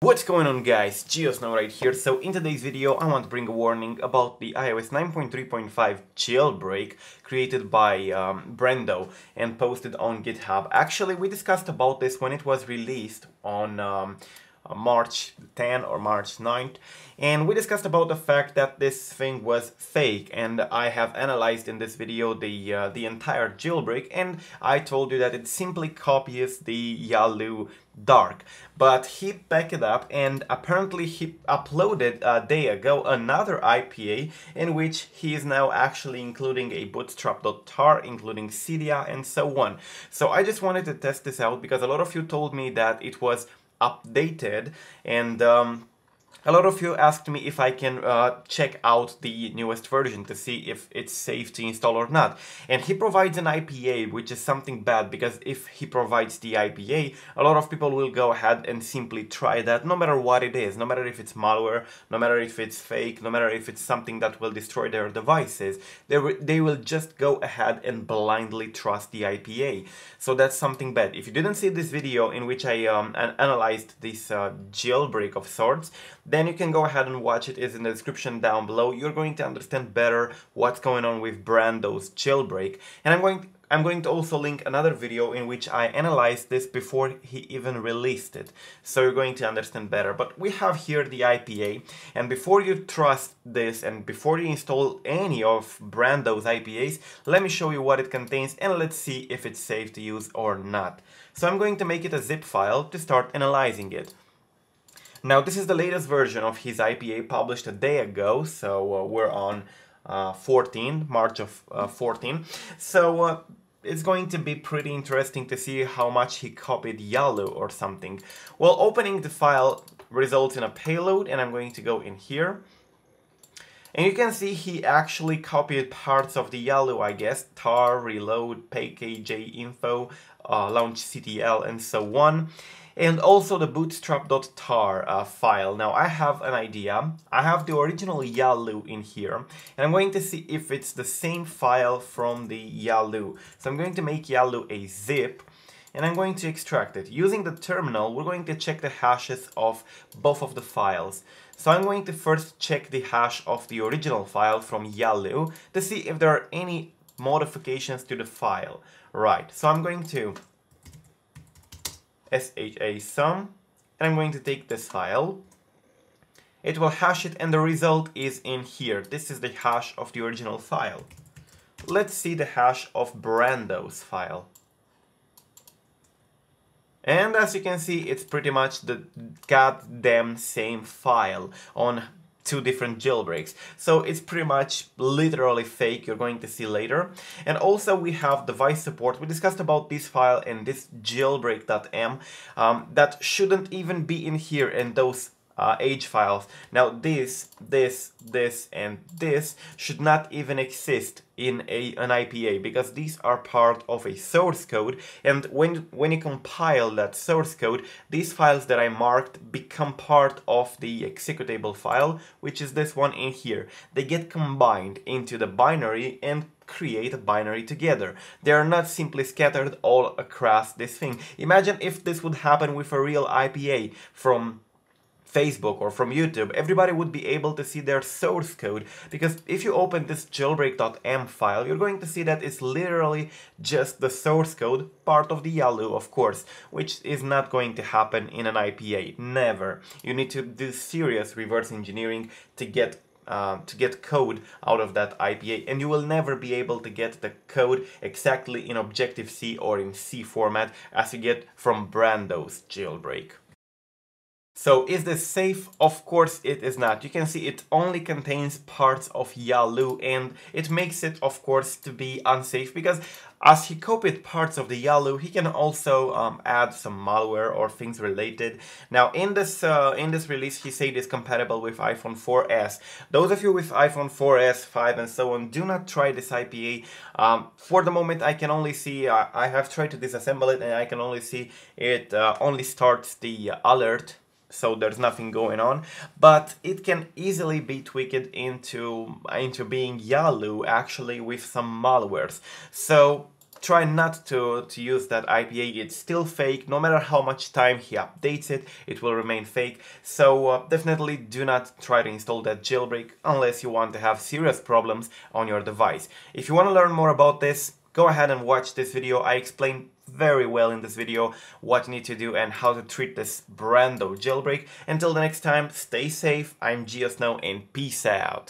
What's going on, guys? GeoSn0w right here. So in today's video I want to bring a warning about the iOS 9.3.5 jailbreak created by Brando and posted on GitHub. Actually, we discussed about this when it was released on March 10 or March 9th, and we discussed about the fact that this thing was fake, and I have analyzed in this video the entire jailbreak, and I told you that it simply copies the Yalu Dark. But he backed it up, and apparently he uploaded a day ago another IPA in which he is now actually including a bootstrap.tar, including Cydia and so on. So I just wanted to test this out because a lot of you told me that it was updated, and a lot of you asked me if I can check out the newest version to see if it's safe to install or not. And he provides an IPA, which is something bad, because if he provides the IPA, a lot of people will go ahead and simply try that, no matter what it is, no matter if it's malware, no matter if it's fake, no matter if it's something that will destroy their devices. They will just go ahead and blindly trust the IPA. So that's something bad. If you didn't see this video in which I analyzed this jailbreak of sorts, then you can go ahead and watch it. It's in the description down below. You're going to understand better what's going on with Brando's jailbreak. And I'm going to also link another video in which I analyzed this before he even released it. So you're going to understand better. But we have here the IPA, and before you trust this and before you install any of Brando's IPAs, let me show you what it contains and let's see if it's safe to use or not. So I'm going to make it a zip file to start analyzing it. Now, this is the latest version of his IPA, published a day ago, so we're on March of 14. So it's going to be pretty interesting to see how much he copied Yalu or something. Well, opening the file results in a payload, and I'm going to go in here. And you can see he actually copied parts of the Yalu, I guess, tar, reload, pkj info, launchctl, and so on. And also the bootstrap.tar file. Now I have an idea. I have the original Yalu in here, and I'm going to see if it's the same file from the Yalu. So I'm going to make Yalu a zip, and I'm going to extract it. Using the terminal, we're going to check the hashes of both of the files. So I'm going to first check the hash of the original file from Yalu to see if there are any modifications to the file. Right, so I'm going to sha sum, and I'm going to take this file. It will hash it, and the result is in here. This is the hash of the original file. Let's see the hash of Brando's file. And as you can see, it's pretty much the goddamn same file on two different jailbreaks. So it's pretty much literally fake, you're going to see later. And also we have device support. We discussed about this file and this jailbreak.m that shouldn't even be in here, and those age files. Now this, and this should not even exist in an IPA, because these are part of a source code, and when you compile that source code, these files that I marked become part of the executable file, which is this one in here. They get combined into the binary and create a binary together. They are not simply scattered all across this thing. Imagine if this would happen with a real IPA from Facebook or from YouTube. Everybody would be able to see their source code, because if you open this jailbreak.m file, you're going to see that it's literally just the source code, part of the Yalu, of course, which is not going to happen in an IPA. Never. You need to do serious reverse engineering to get code out of that IPA, and you will never be able to get the code exactly in Objective-C or in C format as you get from Brando's jailbreak. So is this safe? Of course it is not. You can see it only contains parts of Yalu, and it makes it, of course, to be unsafe, because as he copied parts of the Yalu, he can also add some malware or things related. Now in this release, he said it's compatible with iPhone 4S. Those of you with iPhone 4S, 5 and so on, do not try this IPA. For the moment, I can only see, I have tried to disassemble it, and I can only see it only starts the alert. So there's nothing going on, but it can easily be tweaked into being Yalu, actually, with some malwares. So try not to use that IPA, it's still fake. No matter how much time he updates it, it will remain fake. So definitely do not try to install that jailbreak unless you want to have serious problems on your device. If you want to learn more about this, go ahead and watch this video. I explain very well in this video what you need to do and how to treat this Brando jailbreak. Until the next time, stay safe. I'm GeoSn0w and peace out.